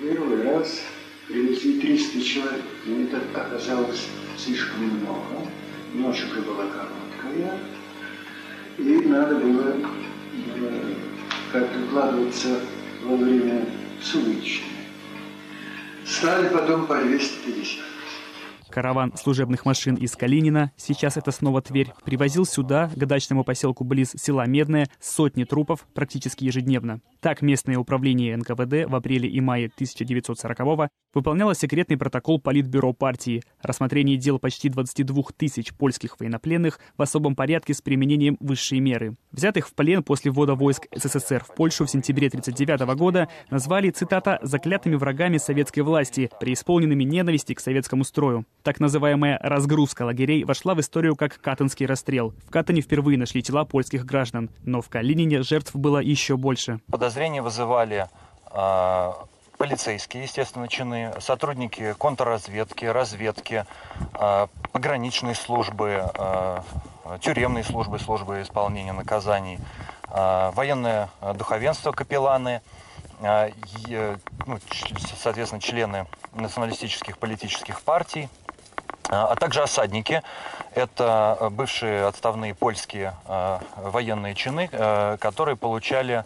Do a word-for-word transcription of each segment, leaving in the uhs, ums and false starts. Первый раз привезли триста человек, но это оказалось слишком много. Ночь уже была короткая, и надо было как-то вкладываться во время суточное. Стали потом по двести пятьдесят. Караван служебных машин из Калинина, сейчас это снова Тверь, привозил сюда, к дачному поселку близ села Медные, сотни трупов практически ежедневно. Так местное управление эн ка вэ дэ в апреле и мае тысяча девятьсот сорокового выполняло секретный протокол политбюро партии, рассмотрение дел почти двадцати двух тысяч польских военнопленных в особом порядке с применением высшей меры. Взятых в плен после ввода войск эс эс эс эр в Польшу в сентябре тысяча девятьсот тридцать девятого года назвали, цитата, «заклятыми врагами советской власти, преисполненными ненависти к советскому строю». Так называемая «разгрузка лагерей» вошла в историю как Катынский расстрел. В Катыни впервые нашли тела польских граждан, но в Калинине жертв было еще больше. Подозрения вызывали э, полицейские, естественно, чины, сотрудники контрразведки, разведки, э, пограничные службы, э, тюремные службы, службы исполнения наказаний, э, военное духовенство, капелланы, э, э, ну, соответственно, члены националистических политических партий, а также осадники. Это бывшие отставные польские э, военные чины, э, которые получали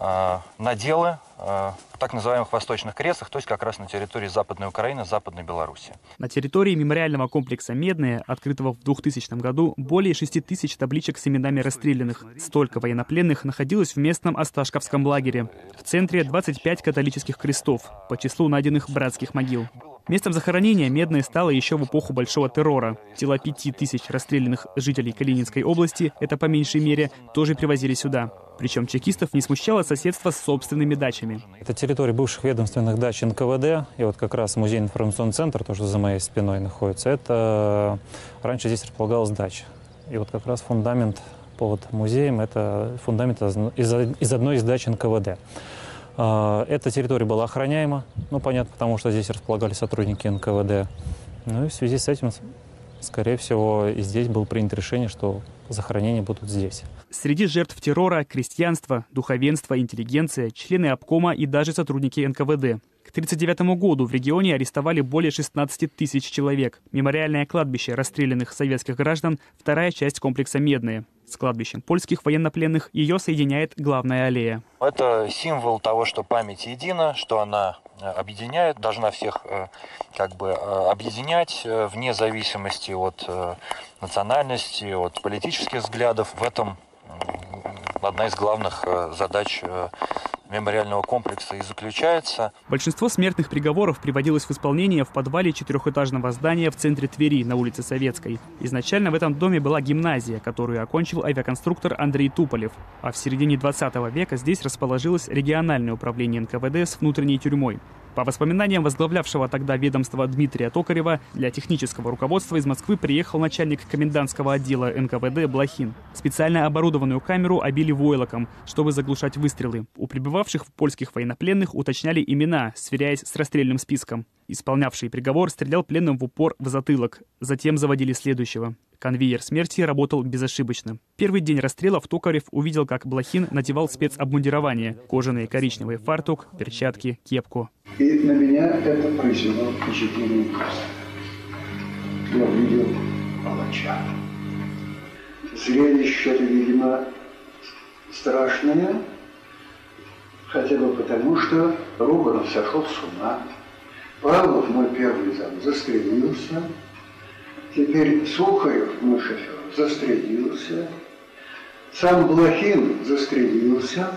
э, наделы э, в так называемых восточных крестах, то есть как раз на территории Западной Украины, Западной Беларуси. На территории мемориального комплекса «Медные», открытого в двухтысячном году, более шести тысяч табличек с именами расстрелянных. Столько военнопленных находилось в местном Осташковском лагере. В центре двадцать пять католических крестов по числу найденных братских могил. Местом захоронения Медное стало еще в эпоху Большого террора. Тела пяти тысяч расстрелянных жителей Калининской области, это по меньшей мере, тоже привозили сюда. Причем чекистов не смущало соседство с собственными дачами. Это территория бывших ведомственных дач эн ка вэ дэ. И вот как раз музейно-информационный центр, то, что за моей спиной находится, это раньше здесь располагалась дача. И вот как раз фундамент под музеем, это фундамент из одной из дач эн ка вэ дэ. Эта территория была охраняема, ну, понятно, потому что здесь располагались сотрудники эн ка вэ дэ. Ну и в связи с этим, скорее всего, и здесь было принято решение, что захоронения будут здесь. Среди жертв террора – крестьянство, духовенство, интеллигенция, члены обкома и даже сотрудники эн ка вэ дэ. К тысяча девятьсот тридцать девятому году в регионе арестовали более шестнадцати тысяч человек. Мемориальное кладбище расстрелянных советских граждан – вторая часть комплекса «Медные». С кладбищем польских военнопленных ее соединяет главная аллея. Это символ того, что память едина, что она объединяет, должна всех как бы объединять вне зависимости от национальности, от политических взглядов. В этом одна из главных задач мемориального комплекса и заключается. Большинство смертных приговоров приводилось в исполнение в подвале четырехэтажного здания в центре Твери на улице Советской. Изначально в этом доме была гимназия, которую окончил авиаконструктор Андрей Туполев. А в середине двадцатого века здесь расположилось региональное управление эн ка вэ дэ с внутренней тюрьмой. По воспоминаниям возглавлявшего тогда ведомства Дмитрия Токарева, для технического руководства из Москвы приехал начальник комендантского отдела эн ка вэ дэ Блохин. Специально оборудованную камеру обили войлоком, чтобы заглушать выстрелы. У пребывавших в польских военнопленных уточняли имена, сверяясь с расстрельным списком. Исполнявший приговор стрелял пленным в упор в затылок. Затем заводили следующего. Конвейер смерти работал безошибочно. Первый день расстрелов Токарев увидел, как Блохин надевал спецобмундирование. Кожаный коричневый фартук, перчатки, кепку. И на меня это произвело впечатление просто. Я увидел палача. Зрелище-то, видимо, страшное. Хотя бы потому, что Рубанов сошел с ума. Павлов, мой первый зам, застрелился. Теперь Сухаев Мушев застрелился. Сам Блохин застрелился.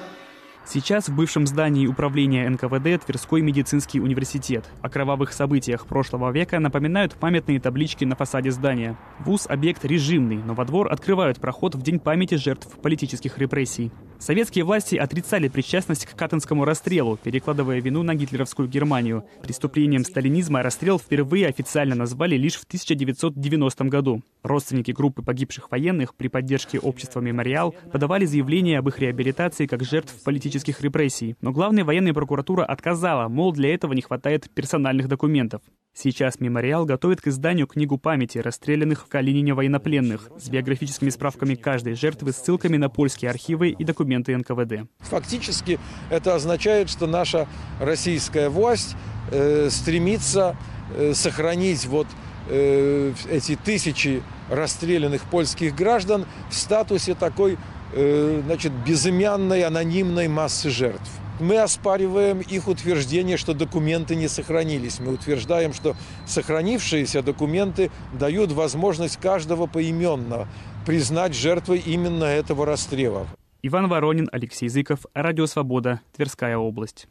Сейчас в бывшем здании управления эн ка вэ дэ Тверской медицинский университет. О кровавых событиях прошлого века напоминают памятные таблички на фасаде здания. ВУЗ – объект режимный, но во двор открывают проход в День памяти жертв политических репрессий. Советские власти отрицали причастность к Катынскому расстрелу, перекладывая вину на гитлеровскую Германию. Преступлением сталинизма расстрел впервые официально назвали лишь в тысяча девятьсот девяностом году. Родственники группы погибших военных при поддержке общества «Мемориал» подавали заявление об их реабилитации как жертв политических репрессий. Но главная военная прокуратура отказала, мол, для этого не хватает персональных документов. Сейчас «Мемориал» готовит к изданию книгу памяти расстрелянных в Калинине военнопленных с биографическими справками каждой жертвы, ссылками на польские архивы и документы эн ка вэ дэ. Фактически это означает, что наша российская власть э, стремится э, сохранить вот э, эти тысячи расстрелянных польских граждан в статусе такой э, значит, безымянной, анонимной массы жертв. Мы оспариваем их утверждение, что документы не сохранились. Мы утверждаем, что сохранившиеся документы дают возможность каждого поименно признать жертвой именно этого расстрела. Иван Воронин, Алексей Зыков, Радио Свобода, Тверская область.